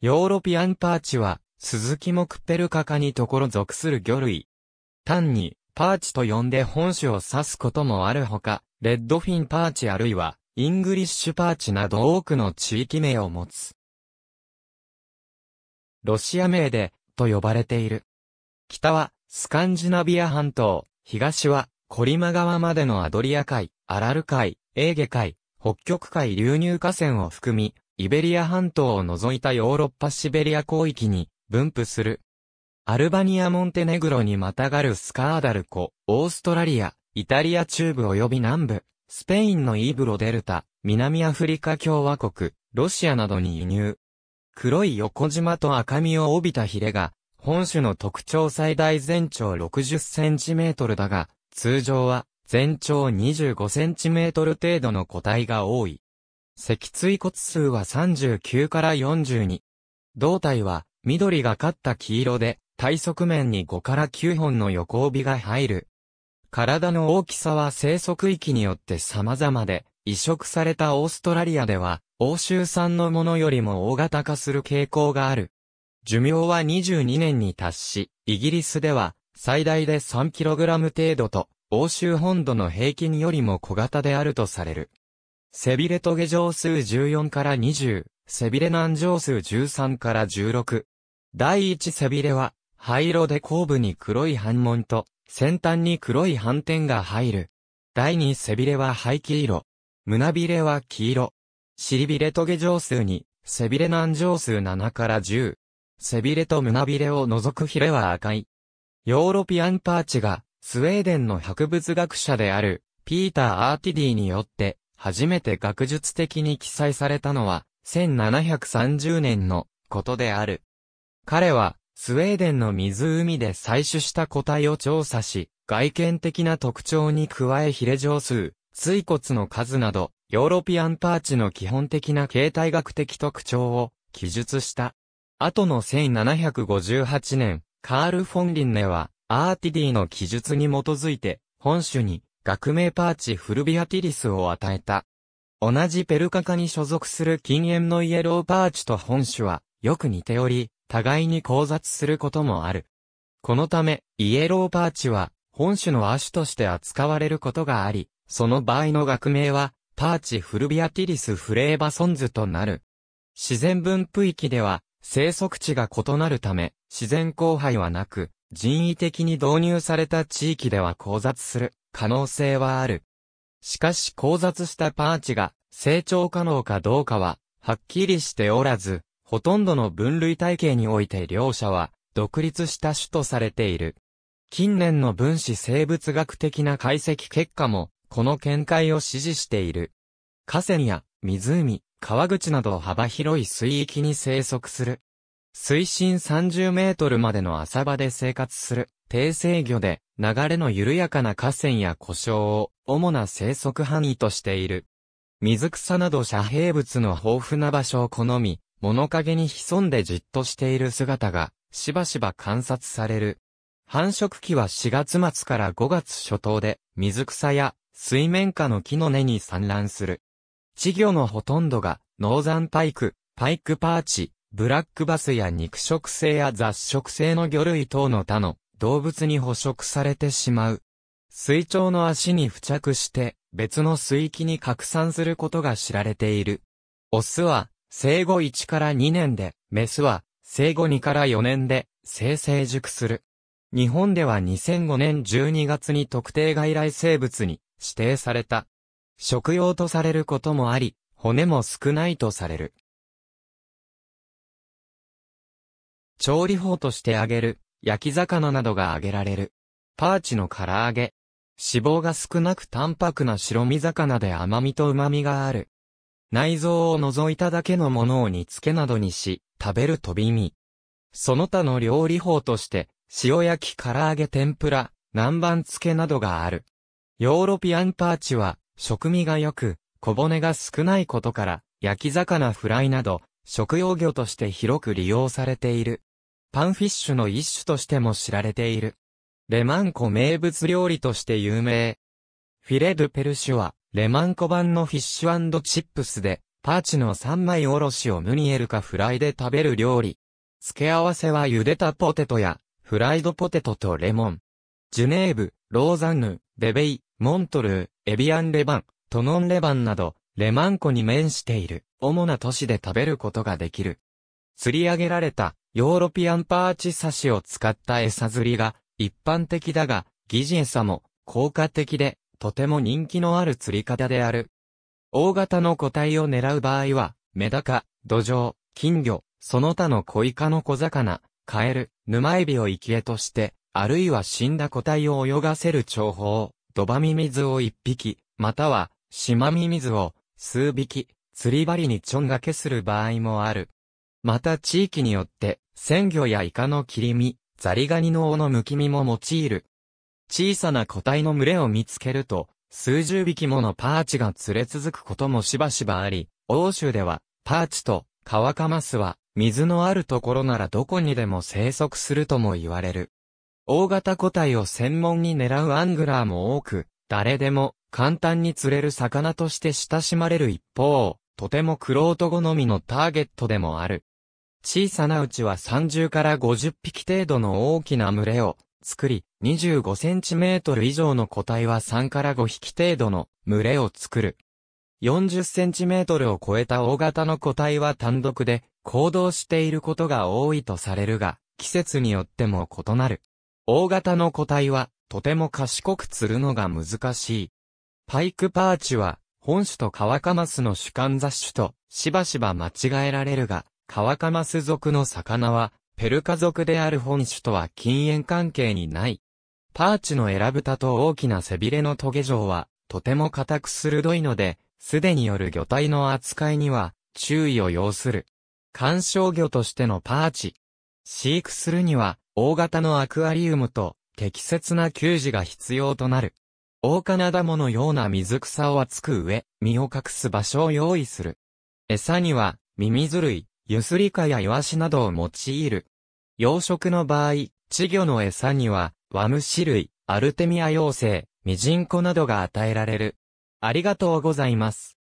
ヨーロピアンパーチは、鈴木目ペルカ科に属する魚類。単に、パーチと呼んで本種を指すこともあるほか、レッドフィンパーチあるいは、イングリッシュパーチなど多くの地域名を持つ。ロシア名で、と呼ばれている。北は、スカンジナビア半島、東は、コリマ川までのアドリア海、アラル海、エーゲ海、北極海流入河川を含み、イベリア半島を除いたヨーロッパシベリア広域に分布する。アルバニア・モンテネグロにまたがるスカーダル湖、オーストラリア、イタリア中部及び南部、スペインのイーブロデルタ、南アフリカ共和国、ロシアなどに輸入。黒い横縞と赤みを帯びたヒレが、本種の特徴最大全長60センチメートルだが、通常は全長25センチメートル程度の個体が多い。脊椎骨数は39から42。胴体は緑がかった黄色で、体側面に5から9本の横帯が入る。体の大きさは生息域によって様々で、移植されたオーストラリアでは、欧州産のものよりも大型化する傾向がある。寿命は22年に達し、イギリスでは最大で 3kg 程度と、欧州本土の平均よりも小型であるとされる。背びれ棘上数14から20、背びれ軟上数13から16。第一背びれは、灰色で後部に黒い斑紋と、先端に黒い斑点が入る。第二背びれは灰黄色。胸びれは黄色。尻びれ棘上数2、背びれ軟上数7から10。背びれと胸びれを除くヒレは赤い。ヨーロピアンパーチが、スウェーデンの博物学者である、ピーター・アーティディによって、初めて学術的に記載されたのは、1730年のことである。彼は、スウェーデンの湖で採取した個体を調査し、外見的な特徴に加えヒレ上数、椎骨の数など、ヨーロピアンパーチの基本的な形態学的特徴を記述した。後の1758年、カール・フォン・リンネは、アーティディの記述に基づいて、本種に、学名パーチフルビアティリスを与えた。同じペルカ科に所属する近縁のイエローパーチと本種はよく似ており、互いに交雑することもある。このため、イエローパーチは本種の亜種として扱われることがあり、その場合の学名はパーチフルビアティリスフレーバソンズとなる。自然分布域では生息地が異なるため、自然交配はなく、人為的に導入された地域では交雑する可能性はある。しかし交雑したパーチが成長可能かどうかははっきりしておらず、ほとんどの分類体系において両者は独立した種とされている。近年の分子生物学的な解析結果もこの見解を支持している。河川や湖、川口など幅広い水域に生息する。水深30メートルまでの浅場で生活する低生魚で、流れの緩やかな河川や湖沼を主な生息範囲としている。水草など遮蔽物の豊富な場所を好み、物陰に潜んでじっとしている姿がしばしば観察される。繁殖期は4月末から5月初頭で、水草や水面下の木の根に産卵する。稚魚のほとんどがノーザンパイク、パイクパーチ、ブラックバスや肉食性や雑食性の魚類等の他の動物に捕食されてしまう。水鳥の足に付着して別の水域に拡散することが知られている。オスは生後1から2年で、メスは生後2から4年で成熟する。日本では2005年12月に特定外来生物に指定された。食用とされることもあり、骨も少ないとされる。調理法として揚げる、焼き魚などが揚げられる。パーチの唐揚げ。脂肪が少なく淡白な白身魚で甘みと旨みがある。内臓を除いただけのものを煮付けなどにし、食べる飛び身。その他の料理法として、塩焼き唐揚げ天ぷら、南蛮漬けなどがある。ヨーロピアンパーチは、食味が良く、小骨が少ないことから、焼き魚フライなど、食用魚として広く利用されている。パンフィッシュの一種としても知られている。レマンコ名物料理として有名。フィレ・ドゥ・ペルシュは、レマンコ版のフィッシュ&チップスで、パーチの三枚おろしをムニエルかフライで食べる料理。付け合わせは茹でたポテトや、フライドポテトとレモン。ジュネーブ、ローザンヌ、ベベイ、モントルー、エビアンレバン、トノンレバンなど、レマン湖に面している、主な都市で食べることができる。釣り上げられた、ヨーロピアンパーチ刺しを使った餌釣りが、一般的だが、疑似餌も、効果的で、とても人気のある釣り方である。大型の個体を狙う場合は、メダカ、ドジョウ、金魚、その他の小イカの小魚、カエル、沼エビを生き餌として、あるいは死んだ個体を泳がせる釣法、ドバミミズを一匹、または、シマミミズを数匹、釣り針にちょんがけする場合もある。また地域によって、鮮魚やイカの切り身、ザリガニの尾のむき身も用いる。小さな個体の群れを見つけると、数十匹ものパーチが連れ続くこともしばしばあり、欧州では、パーチとカワカマスは、水のあるところならどこにでも生息するとも言われる。大型個体を専門に狙うアングラーも多く、誰でも簡単に釣れる魚として親しまれる一方、とても玄人好みのターゲットでもある。小さなうちは30から50匹程度の大きな群れを作り、25センチメートル以上の個体は3から5匹程度の群れを作る。40センチメートルを超えた大型の個体は単独で行動していることが多いとされるが、季節によっても異なる。大型の個体はとても賢く釣るのが難しい。パイクパーチは本種とカワカマスの種間雑種としばしば間違えられるが、カワカマス属の魚はペルカ属である本種とは近縁関係にない。パーチのエラブタと大きな背びれのトゲ状はとても硬く鋭いので、素手による魚体の扱いには注意を要する。観賞魚としてのパーチ。飼育するには大型のアクアリウムと適切な給餌が必要となる。オオカナダモのような水草を厚く植え、身を隠す場所を用意する。餌にはミミズ類、ユスリカやイワシなどを用いる。養殖の場合、稚魚の餌にはワムシ類、アルテミア幼生、ミジンコなどが与えられる。ありがとうございます。